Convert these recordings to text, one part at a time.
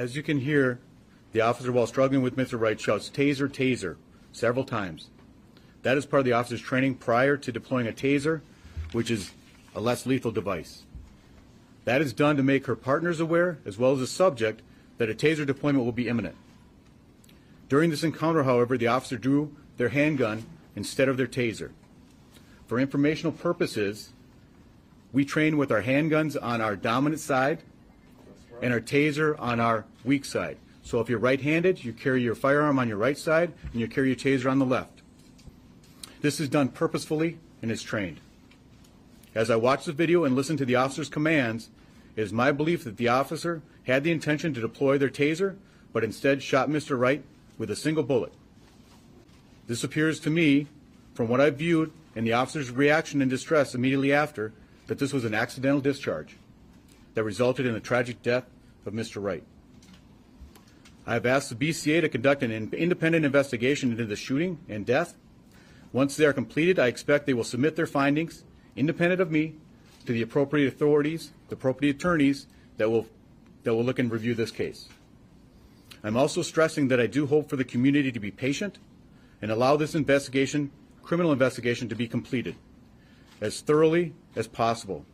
As you can hear, the officer, while struggling with Mr. Wright, shouts, "Taser, taser," several times. That is part of the officer's training prior to deploying a taser, which is a less lethal device. That is done to make her partners aware, as well as the subject, that a taser deployment will be imminent. During this encounter, however, the officer drew their handgun instead of their taser. For informational purposes, we train with our handguns on our dominant side and our taser on our weak side. So if you're right-handed, you carry your firearm on your right side and you carry your taser on the left. This is done purposefully and is trained. As I watch the video and listen to the officer's commands, it is my belief that the officer had the intention to deploy their taser, but instead shot Mr. Wright with a single bullet. This appears to me, from what I viewed and the officer's reaction and distress immediately after, that this was an accidental discharge that resulted in the tragic death of Mr. Wright. I have asked the BCA to conduct an independent investigation into the shooting and death. Once they are completed, I expect they will submit their findings, independent of me, to the appropriate authorities, the appropriate attorneys that will look and review this case. I'm also stressing that I do hope for the community to be patient and allow this investigation, criminal investigation, to be completed as thoroughly as possible.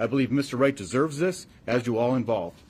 I believe Mr. Wright deserves this, as do all involved.